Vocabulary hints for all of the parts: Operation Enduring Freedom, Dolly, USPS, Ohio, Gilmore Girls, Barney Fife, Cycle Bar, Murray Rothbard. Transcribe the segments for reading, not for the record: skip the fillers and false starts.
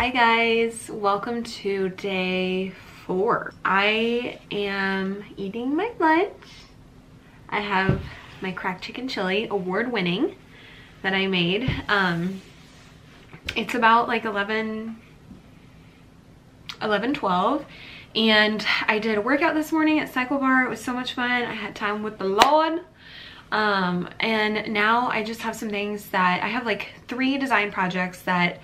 Hi guys, welcome to day 4. I am eating my lunch. I have my cracked chicken chili, award-winning, that I made. It's about like 11:12, and I did a workout this morning at Cycle Bar. It was so much fun. I had time with the Lord. And now I just have some things that I have, like 3 design projects that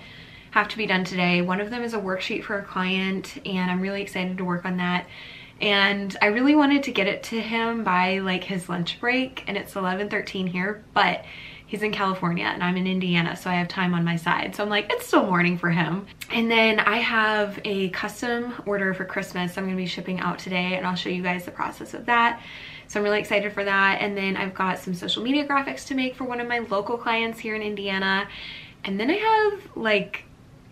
have to be done today. One of them is a worksheet for a client, and I'm really excited to work on that. And I really wanted to get it to him by like his lunch break, and it's 11:13 here, but he's in California and I'm in Indiana, so I have time on my side. So I'm like, it's still morning for him. And then I have a custom order for Christmas I'm gonna be shipping out today, and I'll show you guys the process of that. So I'm really excited for that. And then I've got some social media graphics to make for one of my local clients here in Indiana. And then I have, like,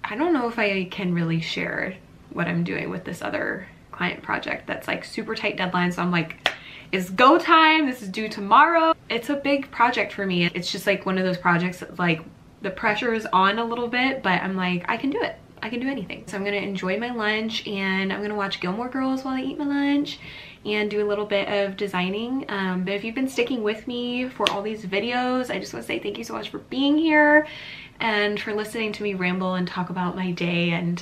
I don't know if I can really share what I'm doing with this other client project that's like super tight deadline. So I'm like, it's go time, this is due tomorrow. It's a big project for me. It's just like one of those projects that, like, the pressure is on a little bit, but I'm like, I can do it. I can do anything. So I'm gonna enjoy my lunch, and I'm gonna watch Gilmore Girls while I eat my lunch and do a little bit of designing. But if you've been sticking with me for all these videos, I just wanna say thank you so much for being here and for listening to me ramble and talk about my day. And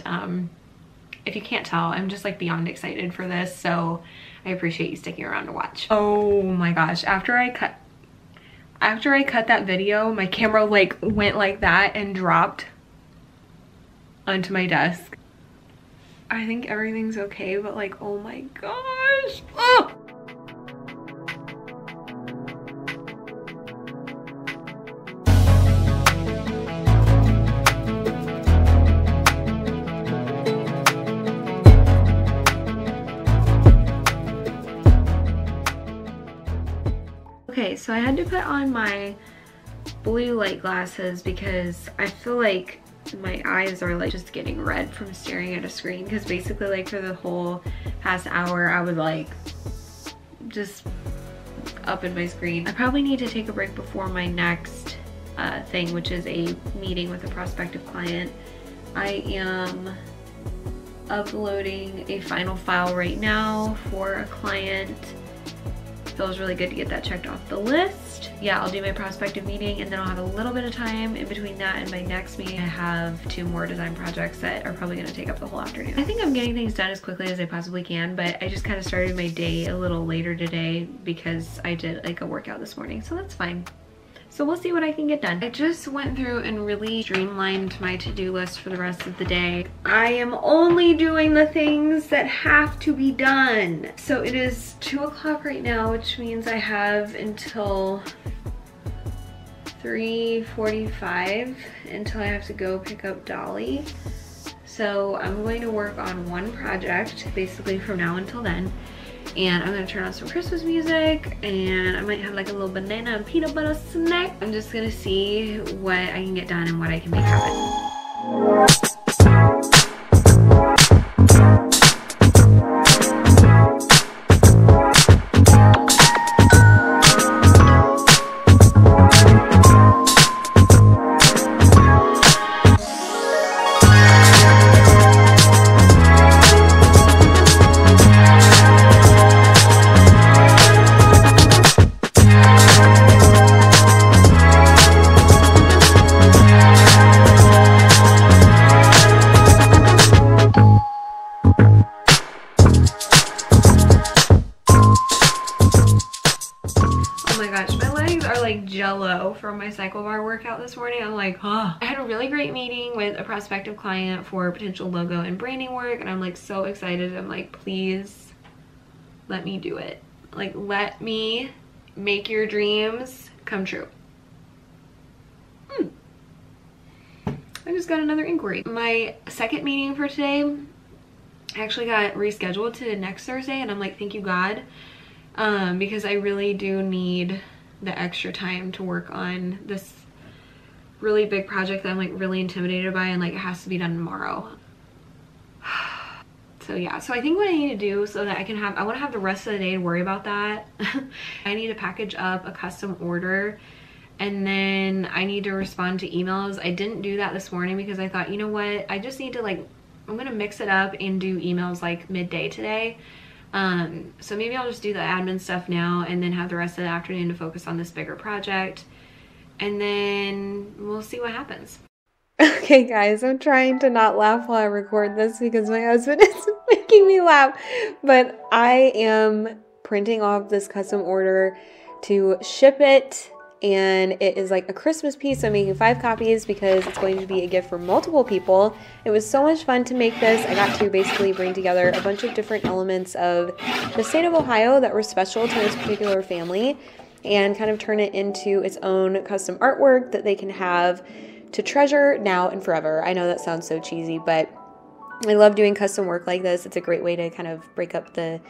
if you can't tell, I'm just like beyond excited for this. So I appreciate you sticking around to watch. Oh my gosh, after I cut that video, my camera like went like that and dropped onto my desk. I think everything's okay, but like, oh my gosh. Oh! Okay, so I had to put on my blue light glasses because I feel like my eyes are like just getting red from staring at a screen, because basically like for the whole past hour I was like just up in my screen. I probably need to take a break before my next thing, which is a meeting with a prospective client. I am uploading a final file right now for a client. Feels really good to get that checked off the list. Yeah, I'll do my prospective meeting, and then I'll have a little bit of time in between that and my next meeting. I have 2 more design projects that are probably gonna take up the whole afternoon. I think I'm getting things done as quickly as I possibly can, but I just kind of started my day a little later today because I did like a workout this morning, so that's fine. So we'll see what I can get done. I just went through and really streamlined my to-do list for the rest of the day. I am only doing the things that have to be done. So it is 2 o'clock right now, which means I have until 3:45 until I have to go pick up Dolly. So I'm going to work on one project basically from now until then. And I'm gonna turn on some Christmas music, and I might have like a little banana and peanut butter snack. I'm just gonna see what I can get done and what I can make happen. From my Cycle Bar workout this morning, I'm like, huh. I had a really great meeting with a prospective client for potential logo and branding work, and I'm like so excited. I'm like, please let me do it. Like, let me make your dreams come true. I just got another inquiry. My second meeting for today actually got rescheduled to next Thursday, and I'm like, thank you God, because I really do need the extra time to work on this really big project that I'm like really intimidated by, and like it has to be done tomorrow. So yeah, so I think what I need to do so that I want to have the rest of the day to worry about that. I need to package up a custom order and then I need to respond to emails. I didn't do that this morning because I thought, you know what, I just need to, like, I'm gonna mix it up and do emails like midday today. So maybe I'll just do the admin stuff now and then have the rest of the afternoon to focus on this bigger project, and then we'll see what happens. Okay guys, I'm trying to not laugh while I record this because my husband is making me laugh, but I am printing off this custom order to ship it, and it is like a Christmas piece. I'm making 5 copies because it's going to be a gift for multiple people. It was so much fun to make this. I got to basically bring together a bunch of different elements of the state of Ohio that were special to this particular family and kind of turn it into its own custom artwork that they can have to treasure now and forever. I know that sounds so cheesy, but I love doing custom work like this. It's a great way to kind of break up the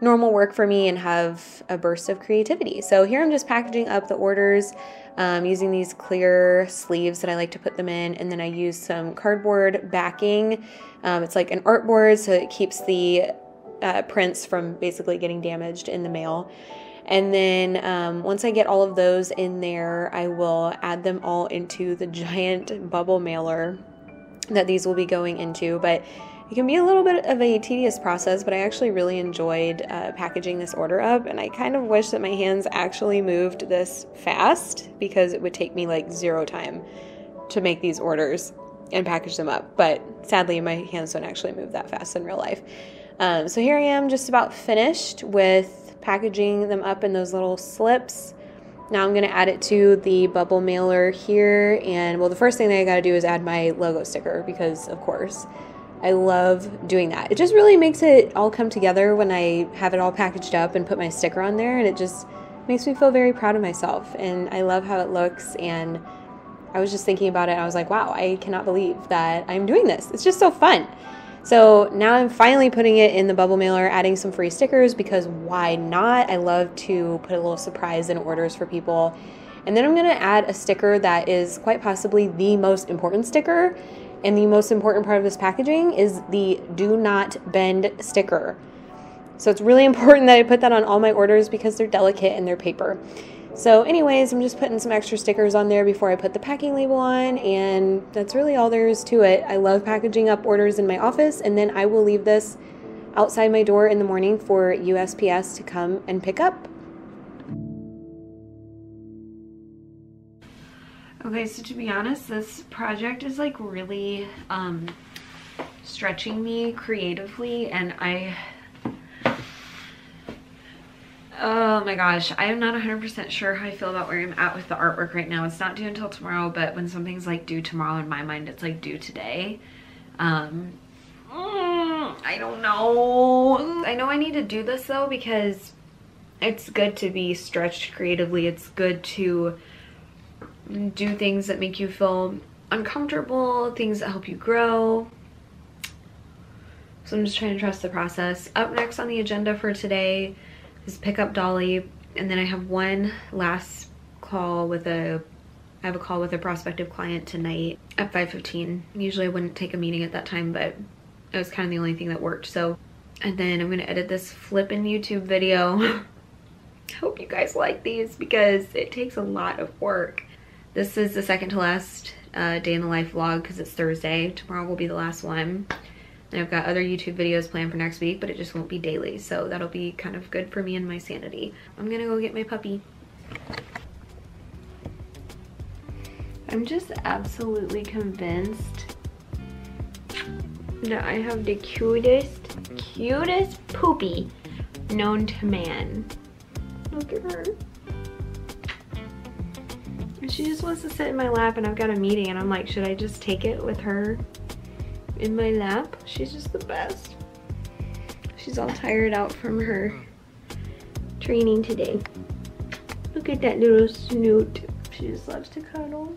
normal work for me and have a burst of creativity. So here I'm just packaging up the orders using these clear sleeves that I like to put them in, and then I use some cardboard backing. It's like an artboard, so it keeps the prints from basically getting damaged in the mail. And then once I get all of those in there, I will add them all into the giant bubble mailer that these will be going into. But it can be a little bit of a tedious process, but I actually really enjoyed packaging this order up, and I kind of wish that my hands actually moved this fast because it would take me like 0 time to make these orders and package them up. But sadly, my hands don't actually move that fast in real life. So here I am just about finished with packaging them up in those little slips. Now I'm going to add it to the bubble mailer here, and well, the first thing that I got to do is add my logo sticker because, of course, I love doing that. It just really makes it all come together when I have it all packaged up and put my sticker on there, and it just makes me feel very proud of myself, and I love how it looks. And I was just thinking about it, and I was like, wow, I cannot believe that I'm doing this. It's just so fun. So now I'm finally putting it in the bubble mailer, adding some free stickers because why not? I love to put a little surprise in orders for people. And then I'm going to add a sticker that is quite possibly the most important sticker. And the most important part of this packaging is the do not bend sticker. So it's really important that I put that on all my orders because they're delicate and they're paper. So anyways, I'm just putting some extra stickers on there before I put the packing label on, and that's really all there is to it. I love packaging up orders in my office, and then I will leave this outside my door in the morning for USPS to come and pick up. Okay, so to be honest, this project is like really stretching me creatively, and oh my gosh, I am not 100% sure how I feel about where I'm at with the artwork right now. It's not due until tomorrow, but when something's like due tomorrow, in my mind, it's like due today. I don't know. I know I need to do this though because it's good to be stretched creatively. It's good to do things that make you feel uncomfortable, things that help you grow. So I'm just trying to trust the process. Up next on the agenda for today, pick up Dolly, and then I have one last call with I have a call with a prospective client tonight at 5:15. Usually I wouldn't take a meeting at that time, but it was kind of the only thing that worked. So, and then I'm gonna edit this flippin' YouTube video. I hope you guys like these because it takes a lot of work. This is the second to last day in the life vlog because it's Thursday. Tomorrow will be the last one. And I've got other YouTube videos planned for next week, but it just won't be daily, so that'll be kind of good for me and my sanity. I'm gonna go get my puppy. I'm just absolutely convinced that I have the cutest poopy known to man. Look at her. She just wants to sit in my lap, and I've got a meeting, and I'm like, should I just take it with her in my lap? She's just the best. She's all tired out from her training today. Look at that little snoot. She just loves to cuddle.